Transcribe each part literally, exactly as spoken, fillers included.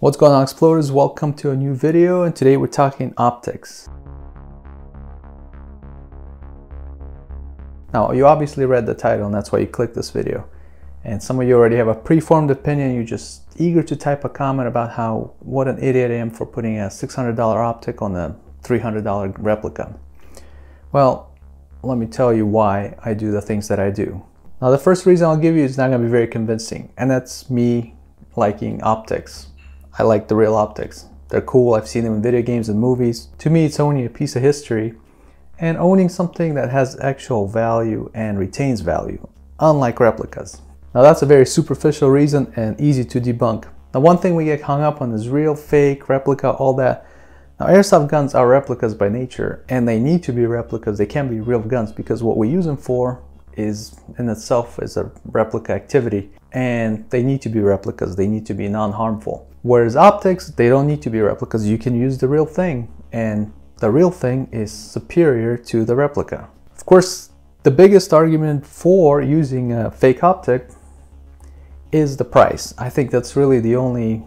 What's going on, explorers? Welcome to a new video, and today we're talking optics. Now, you obviously read the title and that's why you clicked this video, and some of you already have a preformed opinion. You're just eager to type a comment about how what an idiot I am for putting a six hundred dollar optic on a three hundred dollar replica. Well, let me tell you why I do the things that I do. Now, the first reason I'll give you is not going to be very convincing, and that's me liking optics. I like the real optics. They're cool. I've seen them in video games and movies. To me, it's owning a piece of history and owning something that has actual value and retains value, unlike replicas. Now, that's a very superficial reason and easy to debunk. Now, one thing we get hung up on is real, fake, replica, all that. Now, airsoft guns are replicas by nature, and they need to be replicas. They can't be real guns because what we use them for is in itself is a replica activity, and they need to be replicas. They need to be non-harmful. Whereas optics, they don't need to be replicas. You can use the real thing, and the real thing is superior to the replica. Of course, the biggest argument for using a fake optic is the price. I think that's really the only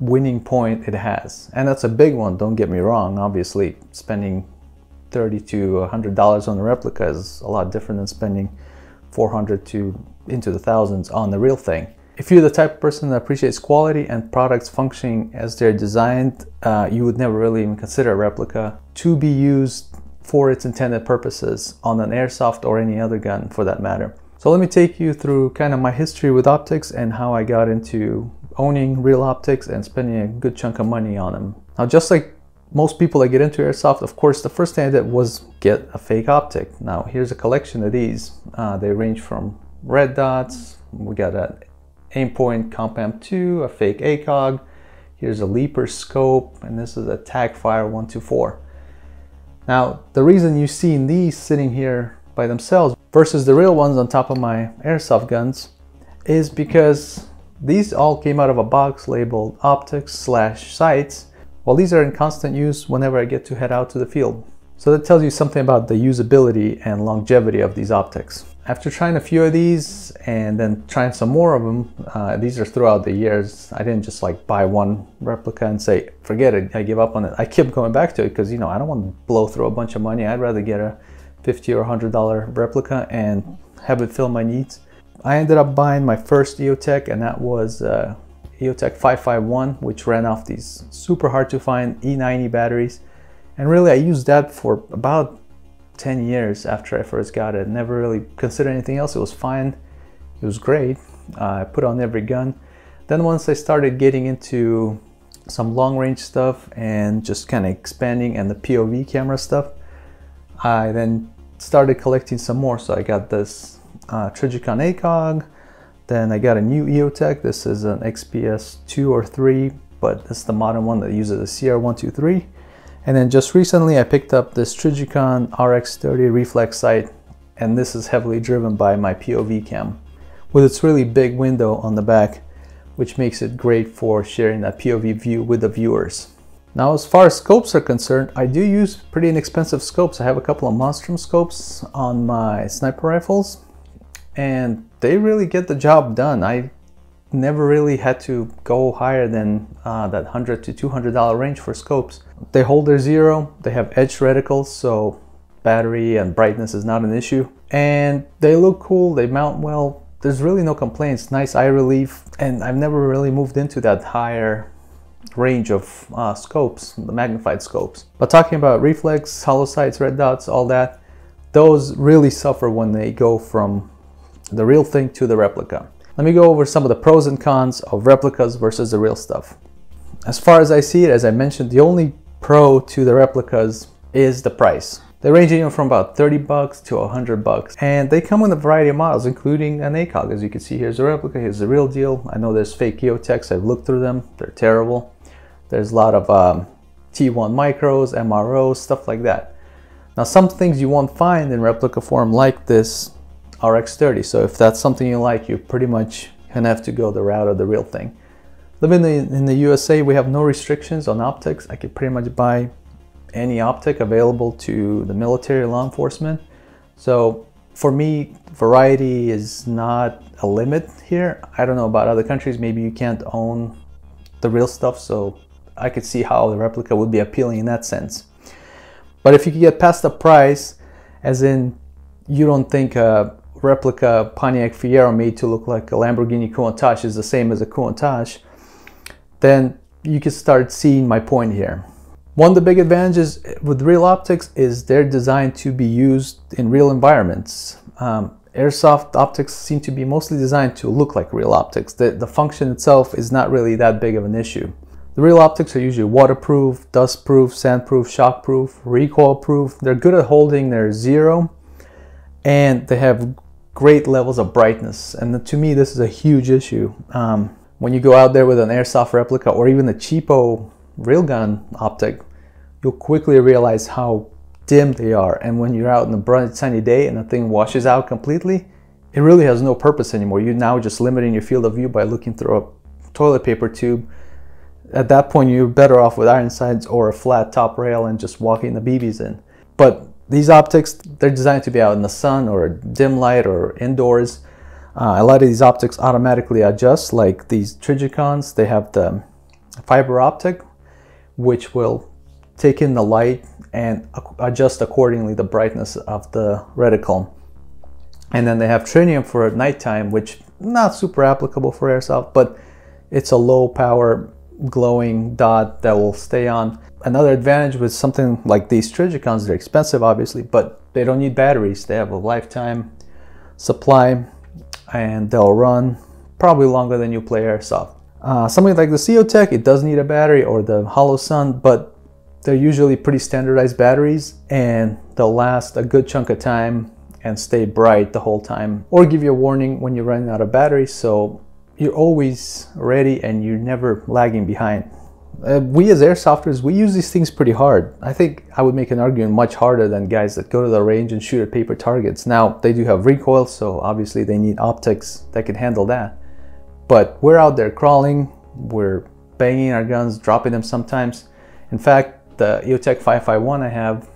winning point it has, and that's a big one, don't get me wrong. Obviously, spending thirty to one hundred dollars on a replica is a lot different than spending four hundred to into the thousands on the real thing. If you're the type of person that appreciates quality and products functioning as they're designed, uh, you would never really even consider a replica to be used for its intended purposes on an airsoft or any other gun for that matter. So let me take you through kind of my history with optics and how I got into owning real optics and spending a good chunk of money on them. Now, just like most people that get into airsoft, of course, the first thing I did was get a fake optic. Now, here's a collection of these. Uh, they range from red dots. We got an Aimpoint Comp M two, a fake ACOG. Here's a Leaper Scope, and this is a Tacfire one twenty-four. Now, the reason you've seen these sitting here by themselves versus the real ones on top of my airsoft guns is because these all came out of a box labeled optics slash sights. Well, these are in constant use whenever I get to head out to the field. So that tells you something about the usability and longevity of these optics. After trying a few of these and then trying some more of them, uh, these are throughout the years. I didn't just like buy one replica and say, forget it, I give up on it. I kept going back to it because, you know, I don't want to blow through a bunch of money. I'd rather get a fifty or one hundred dollar replica and have it fill my needs. I ended up buying my first EOTech, and that was uh, EOTech five five one, which ran off these super hard to find E ninety batteries. And really, I used that for about ten years after I first got it. Never really considered anything else. It was fine. It was great. Uh, I put on every gun. Then once I started getting into some long range stuff and just kind of expanding and the P O V camera stuff, I then started collecting some more. So I got this uh, Trijicon ACOG. Then I got a new EOTech. This is an X P S two or three, but it's the modern one that uses a C R one twenty-three. And then just recently, I picked up this Trijicon R X thirty reflex sight, and this is heavily driven by my P O V cam with its really big window on the back, which makes it great for sharing that P O V view with the viewers. Now, as far as scopes are concerned, I do use pretty inexpensive scopes. I have a couple of Monstrum scopes on my sniper rifles, and they really get the job done. I never really had to go higher than uh, that one hundred to two hundred dollar range for scopes. They hold their zero, they have edge reticles, so battery and brightness is not an issue. And they look cool, they mount well, there's really no complaints, nice eye relief, and I've never really moved into that higher range of uh, scopes, the magnified scopes. But talking about reflex, hollow sights, red dots, all that, those really suffer when they go from the real thing to the replica. Let me go over some of the pros and cons of replicas versus the real stuff. As far as I see it, as I mentioned, the only pro to the replicas is the price. They range anywhere from about thirty bucks to one hundred bucks, and they come in a variety of models, including an ACOG. As you can see, here's a replica, here's the real deal. I know there's fake EOTechs, I've looked through them, they're terrible. There's a lot of um, T one Micros, M R Os, stuff like that. Now, some things you won't find in replica form, like this R X thirty, so if that's something you like, you pretty much gonna have to go the route of the real thing. Living in the U S A, we have no restrictions on optics. I could pretty much buy any optic available to the military, law enforcement. So for me, variety is not a limit here. I don't know about other countries. Maybe you can't own the real stuff, so I could see how the replica would be appealing in that sense. But if you could get past the price, as in you don't think a replica Pontiac Fiero made to look like a Lamborghini Countach is the same as a Countach, then you could start seeing my point here. One of the big advantages with real optics is they're designed to be used in real environments. Um, airsoft optics seem to be mostly designed to look like real optics. The, the function itself is not really that big of an issue. The real optics are usually waterproof, dustproof, sandproof, shockproof, recoilproof. They're good at holding their zero, and they have great levels of brightness. And to me, this is a huge issue. Um, when you go out there with an airsoft replica or even a cheapo railgun optic, you'll quickly realize how dim they are, and when you're out in a bright sunny day and the thing washes out completely, it really has no purpose anymore. You're now just limiting your field of view by looking through a toilet paper tube. At that point, you're better off with iron sights or a flat top rail and just walking the B Bs in. But these optics, they're designed to be out in the sun or dim light or indoors. Uh, a lot of these optics automatically adjust, like these Trijicons. They have the fiber optic, which will take in the light and adjust accordingly the brightness of the reticle. And then they have tritium for nighttime, which not super applicable for airsoft, but it's a low power glowing dot that will stay on. Another advantage with something like these Trijicons, they're expensive obviously, but they don't need batteries. They have a lifetime supply and they'll run probably longer than you play airsoft. Uh, something like the EOTech, it does need a battery, or the Holosun, but they're usually pretty standardized batteries and they'll last a good chunk of time and stay bright the whole time, or give you a warning when you're running out of battery, so you're always ready and you're never lagging behind. Uh, we as airsofters, we use these things pretty hard. I think I would make an argument much harder than guys that go to the range and shoot at paper targets. Now, they do have recoil, so obviously they need optics that can handle that. But we're out there crawling, we're banging our guns, dropping them sometimes. In fact, the EOTech five five one I have,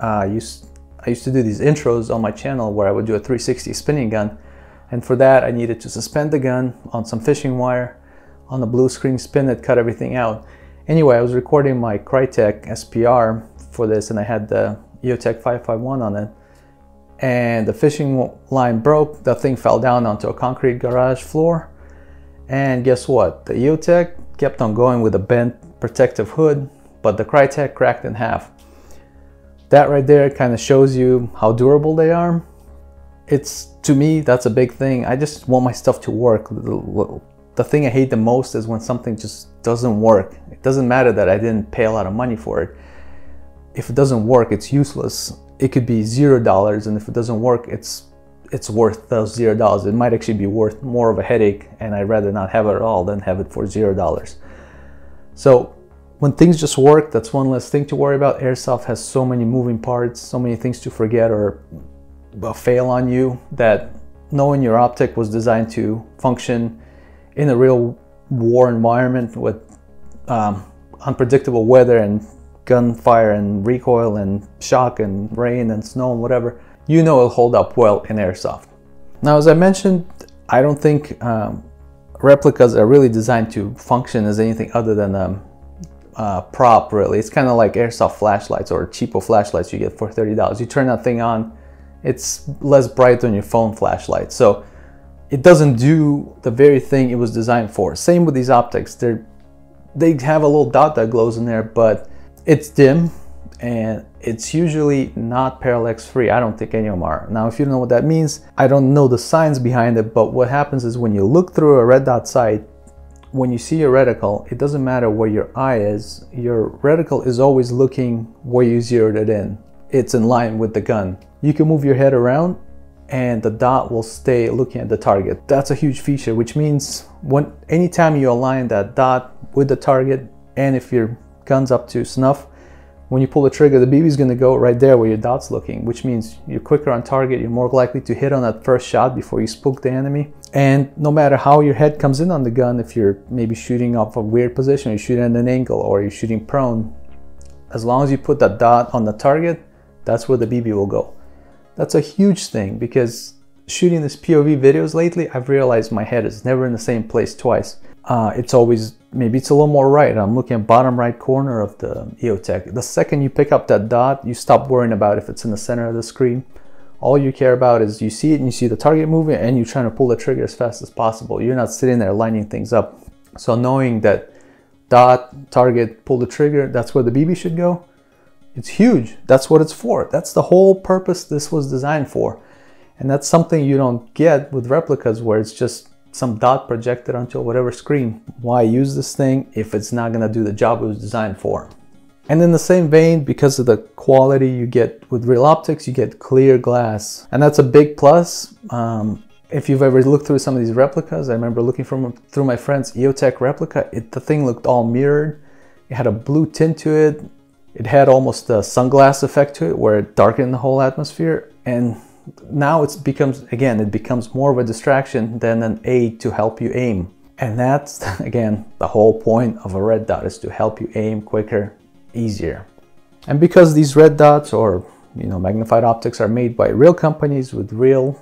uh, used, I used to do these intros on my channel where I would do a three sixty spinning gun, and for that I needed to suspend the gun on some fishing wire on the blue screen spin that cut everything out. Anyway, I was recording my Crytek S P R for this and I had the EOTech five five one on it, and the fishing line broke, the thing fell down onto a concrete garage floor, and guess what? The EOTech kept on going with a bent protective hood, but the Crytek cracked in half. That right there kind of shows you how durable they are. It's, to me, that's a big thing. I just want my stuff to work. The thing I hate the most is when something just doesn't work. It doesn't matter that I didn't pay a lot of money for it. If it doesn't work, it's useless. It could be zero dollars, and if it doesn't work, it's it's worth those zero dollars. It might actually be worth more of a headache, and I'd rather not have it at all than have it for zero dollars. So when things just work, that's one less thing to worry about. Airsoft has so many moving parts, so many things to forget or fail on you, that knowing your optic was designed to function in a real war environment with um, unpredictable weather and gunfire and recoil and shock and rain and snow and whatever, you know it'll hold up well in airsoft. Now, as I mentioned, I don't think um, replicas are really designed to function as anything other than um, Uh, prop, really. It's kind of like airsoft flashlights or cheapo flashlights you get for thirty dollars. You turn that thing on, it's less bright than your phone flashlight. So it doesn't do the very thing it was designed for. Same with these optics. They're, they have a little dot that glows in there, but it's dim and it's usually not parallax free. I don't think any of them are. Now, if you don't know what that means, I don't know the science behind it, but what happens is when you look through a red dot sight, when you see your reticle, it doesn't matter where your eye is, your reticle is always looking where you zeroed it in. It's in line with the gun. You can move your head around and the dot will stay looking at the target. That's a huge feature, which means when anytime you align that dot with the target, and if your gun's up to snuff, when you pull the trigger, the B B's gonna go right there where your dot's looking, which means you're quicker on target, you're more likely to hit on that first shot before you spook the enemy. And no matter how your head comes in on the gun, if you're maybe shooting off a weird position, you're shooting at an angle, or you're shooting prone, as long as you put that dot on the target, that's where the B B will go. That's a huge thing, because shooting these P O V videos lately, I've realized my head is never in the same place twice. Uh, it's always maybe it's a little more right. I'm looking at bottom right corner of the EOTech. The second you pick up that dot, you stop worrying about if it's in the center of the screen. All you care about is you see it and you see the target moving and you're trying to pull the trigger as fast as possible. You're not sitting there lining things up. So knowing that dot, target, pull the trigger, that's where the B B should go. It's huge. That's what it's for. That's the whole purpose this was designed for. And that's something you don't get with replicas where it's just some dot projected onto whatever screen. Why use this thing if it's not going to do the job it was designed for? And in the same vein, because of the quality you get with Real Optics, you get clear glass. And that's a big plus. Um, if you've ever looked through some of these replicas, I remember looking from, through my friend's EOTech replica, it, the thing looked all mirrored. It had a blue tint to it. It had almost a sunglass effect to it where it darkened the whole atmosphere. And now it becomes, again, it becomes more of a distraction than an aid to help you aim. And that's, again, the whole point of a red dot is to help you aim quicker, easier. And because these red dots or, you know, magnified optics are made by real companies with real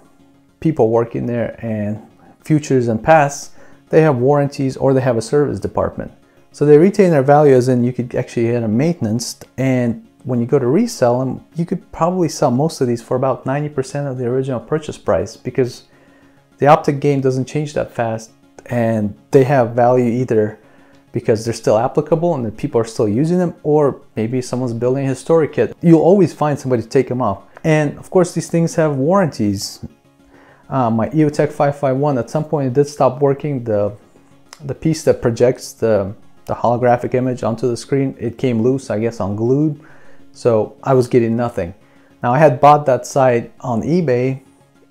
people working there and futures and pasts, they have warranties or they have a service department. So they retain their value, as in you could actually get them maintenance, and when you go to resell them, you could probably sell most of these for about ninety percent of the original purchase price because the optic game doesn't change that fast and they have value either because they're still applicable and the people are still using them, or maybe someone's building a historic kit. You'll always find somebody to take them off. And of course, these things have warranties. Uh, my EOTech five five one, at some point it did stop working. The, the piece that projects the, the holographic image onto the screen, it came loose, I guess unglued. So I was getting nothing. Now I had bought that site on eBay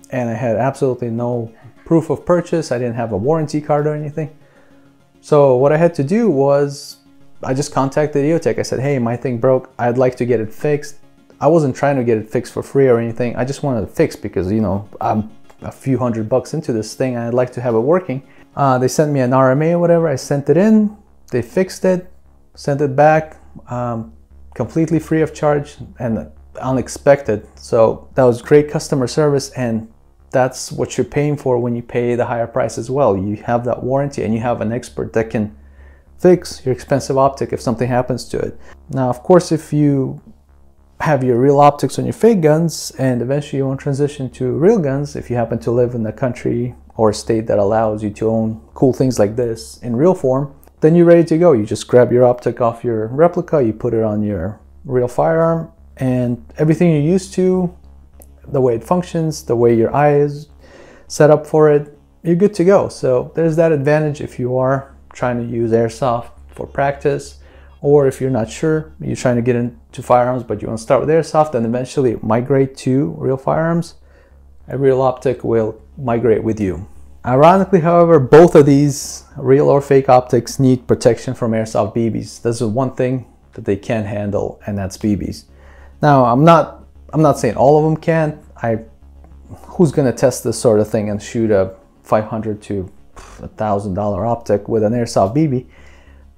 and I had absolutely no proof of purchase. I didn't have a warranty card or anything. So what I had to do was I just contacted EOTech. I said, hey, my thing broke. I'd like to get it fixed. I wasn't trying to get it fixed for free or anything. I just wanted it fixed because, you know, I'm a few hundred bucks into this thing and I'd like to have it working. Uh, they sent me an R M A or whatever. I sent it in, they fixed it, sent it back, um, completely free of charge and unexpected. So that was great customer service, and that's what you're paying for when you pay the higher price as well. You have that warranty and you have an expert that can fix your expensive optic if something happens to it. Now, of course, if you have your real optics on your fake guns and eventually you want to transition to real guns, if you happen to live in a country or a state that allows you to own cool things like this in real form, then you're ready to go. You just grab your optic off your replica, you put it on your real firearm, and everything you're used to, the way it functions, the way your eye is set up for it, you're good to go. So there's that advantage if you are trying to use airsoft for practice, or if you're not sure, you're trying to get into firearms, but you want to start with airsoft and eventually migrate to real firearms, a real optic will migrate with you. Ironically, however, both of these, real or fake optics, need protection from airsoft B Bs. That's the one thing that they can handle, and that's B Bs. Now, I'm not I'm not saying all of them can't. I, who's gonna test this sort of thing and shoot a five hundred to one thousand dollar optic with an airsoft B B?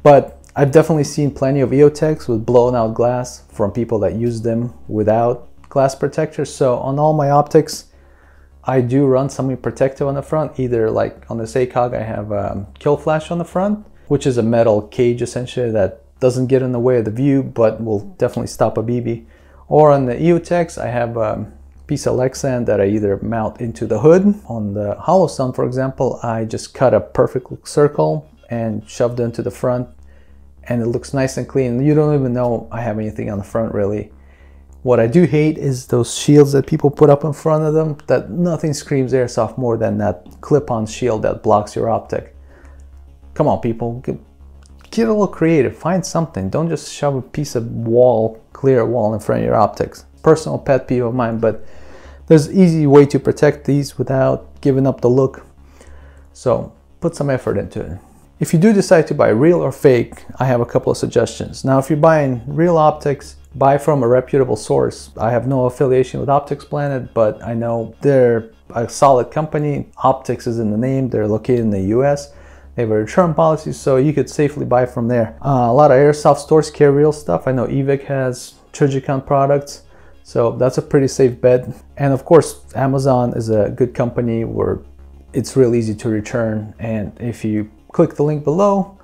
But I've definitely seen plenty of EOTechs with blown out glass from people that use them without glass protectors. So on all my optics, I do run something protective on the front. Either like on this ACOG, I have a kill flash on the front, which is a metal cage essentially that doesn't get in the way of the view, but will definitely stop a B B. Or on the EOTech, I have a piece of Lexan that I either mount into the hood. On the Holosun, for example, I just cut a perfect circle and shoved it into the front, and it looks nice and clean. You don't even know I have anything on the front, really. What I do hate is those shields that people put up in front of them, that nothing screams airsoft more than that clip-on shield that blocks your optic. Come on, people. Get a little creative, find something. Don't just shove a piece of wall, clear wall in front of your optics. Personal pet peeve of mine, but there's an easy way to protect these without giving up the look. So put some effort into it. If you do decide to buy real or fake, I have a couple of suggestions. Now, if you're buying real optics, buy from a reputable source. I have no affiliation with Optics Planet, but I know they're a solid company. Optics is in the name. They're located in the U S. They have a return policy, so you could safely buy from there. Uh, a lot of airsoft stores carry real stuff. I know Evic has Trijicon products, so that's a pretty safe bet. And of course, Amazon is a good company where it's real easy to return. And if you click the link below,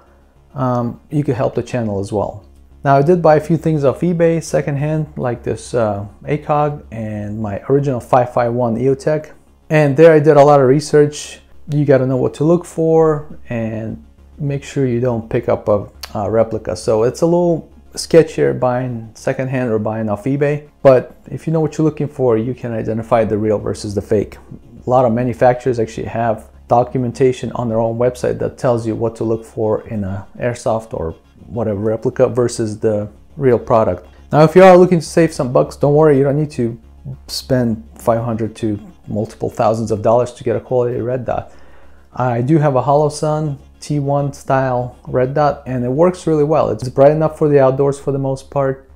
um, you could help the channel as well. Now, I did buy a few things off eBay secondhand, like this uh, ACOG and my original five five one EOTech. And there I did a lot of research. You got to know what to look for and make sure you don't pick up a, a replica. So it's a little sketchier buying secondhand or buying off eBay, but if you know what you're looking for, you can identify the real versus the fake. A lot of manufacturers actually have documentation on their own website that tells you what to look for in a airsoft or whatever replica versus the real product. Now, if you are looking to save some bucks, don't worry, you don't need to spend five hundred to multiple thousands of dollars to get a quality red dot. I do have a Holosun T one style red dot, and it works really well. It's bright enough for the outdoors for the most part,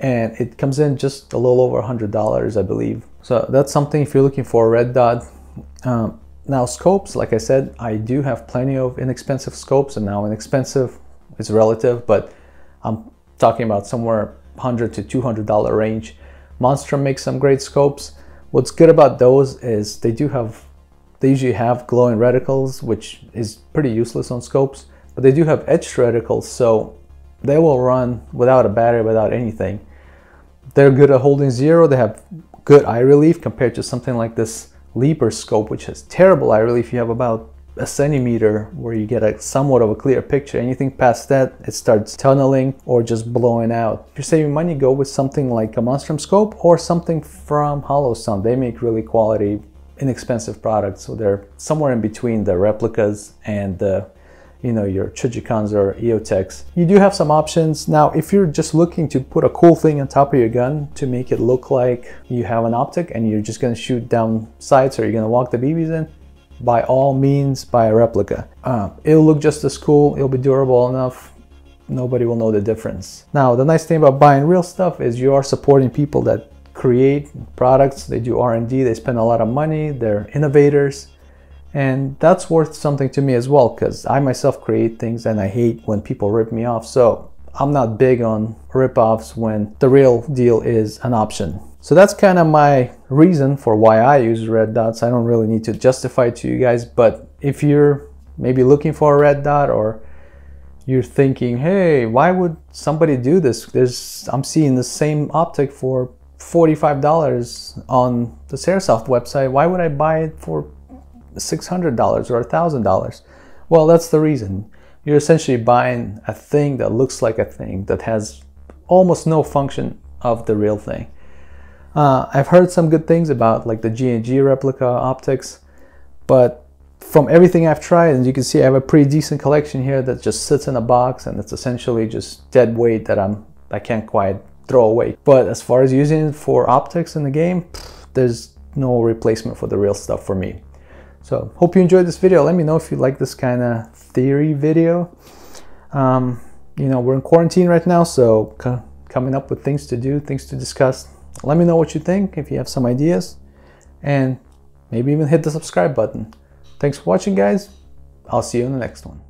and it comes in just a little over a hundred dollars, I believe. So that's something if you're looking for a red dot. Um, now, scopes, like I said, I do have plenty of inexpensive scopes, and now inexpensive is relative, but I'm talking about somewhere one hundred to two hundred dollar range. Monstrum makes some great scopes. What's good about those is they do have They usually have glowing reticles, which is pretty useless on scopes, but they do have etched reticles, so they will run without a battery, without anything. They're good at holding zero. They have good eye relief compared to something like this Leaper Scope, which has terrible eye relief. You have about a centimeter where you get a somewhat of a clear picture. Anything past that, it starts tunneling or just blowing out. If you're saving money, go with something like a Monstrum scope or something from Holosun. They make really quality, inexpensive products, so they're somewhere in between the replicas and the, you know, your Trijicons or EOTechs. You do have some options. Now, if you're just looking to put a cool thing on top of your gun to make it look like you have an optic and you're just going to shoot down sights or you're going to walk the B Bs in, by all means, buy a replica. Uh, it'll look just as cool. It'll be durable enough. Nobody will know the difference. Now, the nice thing about buying real stuff is you are supporting people that create products. They do R and D, they spend a lot of money, they're innovators, and that's worth something to me as well, because I myself create things and I hate when people rip me off, so I'm not big on rip-offs when the real deal is an option. So that's kind of my reason for why I use red dots. I don't really need to justify it to you guys, but if you're maybe looking for a red dot or you're thinking, hey, why would somebody do this? There's, I'm seeing the same optic for forty-five dollars on the Airsoft website. Why would I buy it for six hundred dollars or a thousand dollars? Well, that's the reason. You're essentially buying a thing that looks like a thing that has almost no function of the real thing. Uh, I've heard some good things about like the G and G replica optics, but from everything I've tried, and you can see I have a pretty decent collection here that just sits in a box, and it's essentially just dead weight that I'm, I can't quite throw away. But as far as using it for optics in the game, pff, there's no replacement for the real stuff for me. So hope you enjoyed this video. Let me know if you like this kind of theory video. Um, you know, we're in quarantine right now, so coming up with things to do, things to discuss. Let me know what you think, if you have some ideas, and maybe even hit the subscribe button. Thanks for watching, guys. I'll see you in the next one.